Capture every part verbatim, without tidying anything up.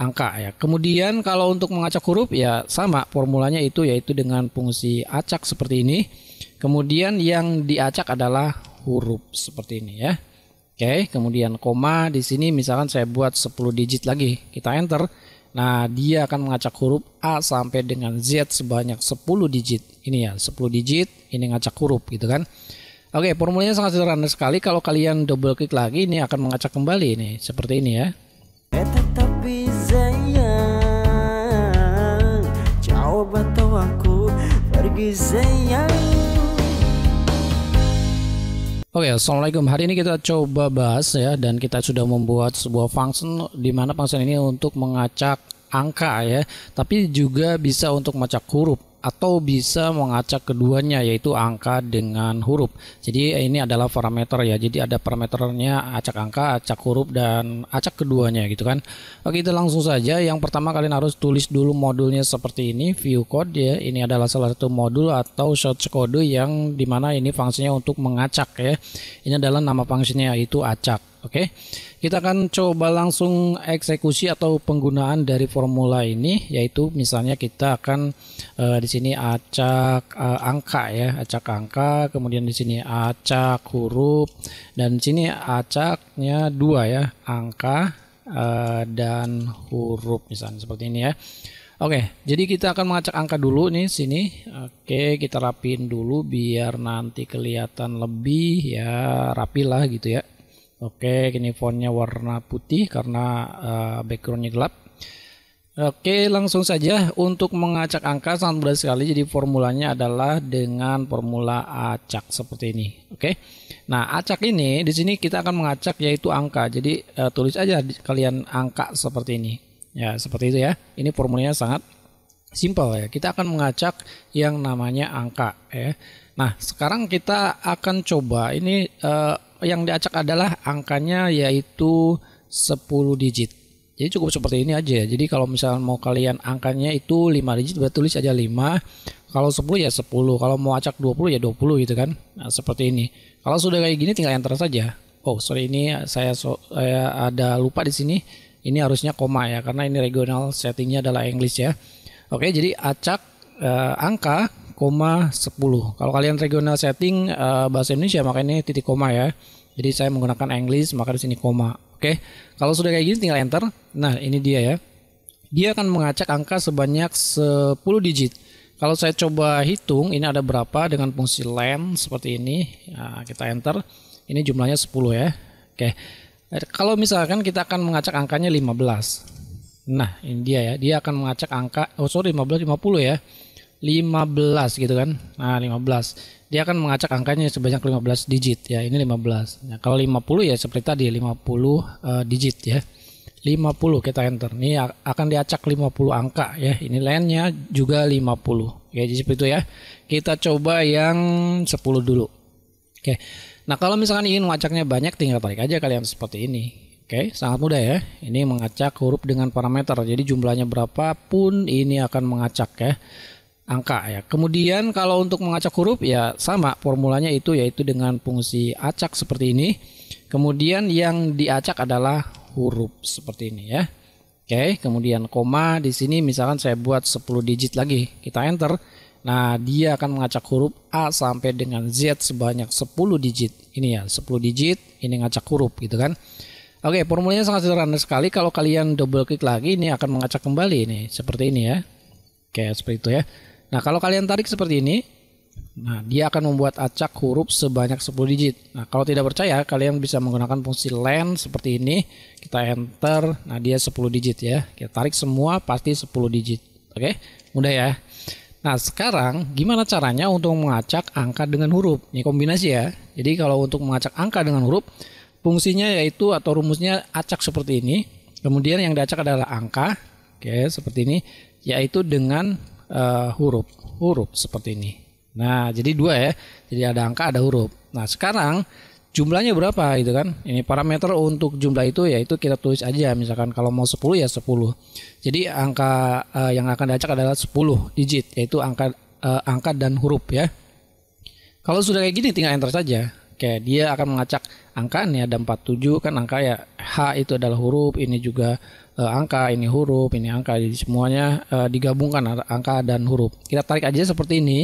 angka ya. Kemudian kalau untuk mengacak huruf ya sama formulanya itu, yaitu dengan fungsi acak seperti ini. Kemudian yang diacak adalah huruf seperti ini ya. Oke, kemudian koma di sini misalkan saya buat sepuluh digit lagi, kita enter. Nah, dia akan mengacak huruf A sampai dengan Z sebanyak sepuluh digit. Ini ya, sepuluh digit ini ngacak huruf gitu kan. Oke, formulanya sangat sederhana sekali. Kalau kalian double klik lagi ini akan mengacak kembali ini seperti ini ya. Tetapi sayang, jawab atau aku pergi sayang. Oke, okay, assalamualaikum. Hari ini kita coba bahas ya, dan kita sudah membuat sebuah function di mana function ini untuk mengacak angka ya, tapi juga bisa untuk mengacak huruf atau bisa mengacak keduanya, yaitu angka dengan huruf. Jadi ini adalah parameter ya, jadi ada parameternya acak angka, acak huruf, dan acak keduanya gitu kan. Oke, kita langsung saja. Yang pertama kalian harus tulis dulu modulnya seperti ini, view code ya. Ini adalah salah satu modul atau shortcode yang dimana ini fungsinya untuk mengacak ya. Ini adalah nama fungsinya, yaitu acak. Oke, kita akan coba langsung eksekusi atau penggunaan dari formula ini, yaitu misalnya kita akan e, di sini acak e, angka ya, acak angka, kemudian di sini acak huruf, dan di sini acaknya dua ya, angka e, dan huruf misalnya seperti ini ya. Oke, jadi kita akan mengacak angka dulu nih sini. Oke, kita rapiin dulu biar nanti kelihatan lebih ya, rapi lah gitu ya. Oke, ini fontnya warna putih karena uh, backgroundnya gelap. Oke, langsung saja untuk mengacak angka sangat mudah sekali. Jadi formulanya adalah dengan formula acak seperti ini. Oke, nah acak ini di sini kita akan mengacak yaitu angka. Jadi uh, tulis aja kalian angka seperti ini. Ya seperti itu ya. Ini formulanya sangat simple ya. Kita akan mengacak yang namanya angka ya. Nah sekarang kita akan coba ini. Uh, yang diacak adalah angkanya, yaitu sepuluh digit. Jadi cukup seperti ini aja. Jadi kalau misalnya mau kalian angkanya itu lima digit, berarti tulis aja lima. Kalau sepuluh ya sepuluh. Kalau mau acak dua puluh ya dua puluh gitu kan. Nah, seperti ini. Kalau sudah kayak gini tinggal enter saja. Oh, sorry ini saya, so, saya ada lupa di sini. Ini harusnya koma ya karena ini regional settingnya adalah English ya. Oke, jadi acak eh, angka koma sepuluh. Kalau kalian regional setting uh, bahasa Indonesia makanya titik koma ya. Jadi saya menggunakan English maka di sini koma. Oke. Kalau sudah kayak gini tinggal enter. Nah, ini dia ya. Dia akan mengacak angka sebanyak sepuluh digit. Kalau saya coba hitung ini ada berapa dengan fungsi len seperti ini. Nah, kita enter. Ini jumlahnya sepuluh ya. Oke. Kalau misalkan kita akan mengacak angkanya lima belas. Nah, ini dia ya. Dia akan mengacak angka oh sorry lima belas lima puluh ya. lima belas gitu kan. Nah, lima belas. Dia akan mengacak angkanya sebanyak lima belas digit ya. Ini lima belas. Nah, kalau lima puluh ya seperti tadi lima puluh uh, digit ya. lima puluh kita enter. Ini akan diacak lima puluh angka ya. Ini lainnya juga lima puluh. Ya, jadi seperti itu ya. Kita coba yang sepuluh dulu. Oke. Nah, kalau misalkan ingin mengacaknya banyak tinggal tarik aja kalian seperti ini. Oke, sangat mudah ya. Ini mengacak huruf dengan parameter. Jadi jumlahnya berapapun ini akan mengacak ya. Angka ya. Kemudian kalau untuk mengacak huruf ya sama formulanya itu, yaitu dengan fungsi acak seperti ini. Kemudian yang diacak adalah huruf seperti ini ya. Oke, kemudian koma di sini misalkan saya buat sepuluh digit lagi. Kita enter. Nah, dia akan mengacak huruf A sampai dengan Z sebanyak sepuluh digit. Ini ya, sepuluh digit ini ngacak huruf gitu kan. Oke, formulanya sangat sederhana sekali. Kalau kalian double klik lagi ini akan mengacak kembali ini seperti ini ya. Oke, seperti itu ya. Nah, kalau kalian tarik seperti ini, nah dia akan membuat acak huruf sebanyak sepuluh digit. Nah, kalau tidak percaya, kalian bisa menggunakan fungsi len seperti ini. Kita enter, nah dia sepuluh digit ya. Kita tarik semua pasti sepuluh digit. Oke, mudah ya. Nah, sekarang gimana caranya untuk mengacak angka dengan huruf? Ini kombinasi ya. Jadi kalau untuk mengacak angka dengan huruf, fungsinya yaitu atau rumusnya acak seperti ini. Kemudian yang diacak adalah angka. Oke, seperti ini. Yaitu dengan Uh, huruf huruf seperti ini. Nah, jadi dua ya. Jadi ada angka, ada huruf. Nah, sekarang jumlahnya berapa gitu kan? Ini parameter untuk jumlah itu yaitu kita tulis aja misalkan kalau mau sepuluh ya sepuluh. Jadi angka uh, yang akan diacak adalah sepuluh digit yaitu angka uh, angka dan huruf ya. Kalau sudah kayak gini tinggal enter saja. Oke, dia akan mengacak angka nih ada empat puluh tujuh kan angka ya. H itu adalah huruf, ini juga uh, angka, ini huruf, ini angka, jadi semuanya uh, digabungkan angka dan huruf. Kita tarik aja seperti ini.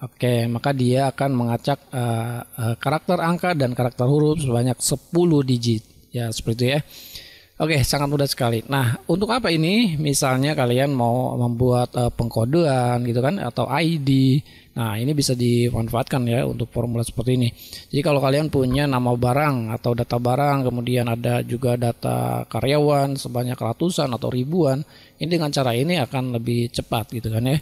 Oke, maka dia akan mengacak uh, uh, karakter angka dan karakter huruf sebanyak sepuluh digit. Ya, seperti itu ya. Oke, sangat mudah sekali. Nah, untuk apa ini? Misalnya kalian mau membuat uh, pengkodean gitu kan, atau I D. Nah, ini bisa dimanfaatkan ya untuk formula seperti ini. Jadi kalau kalian punya nama barang atau data barang, kemudian ada juga data karyawan sebanyak ratusan atau ribuan, ini dengan cara ini akan lebih cepat gitu kan ya.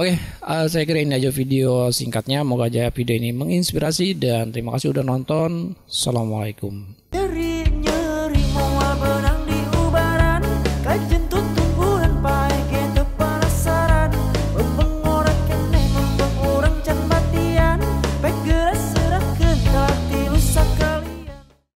Oke, uh, saya kira ini aja video singkatnya. Moga aja video ini menginspirasi dan terima kasih udah nonton. Assalamualaikum.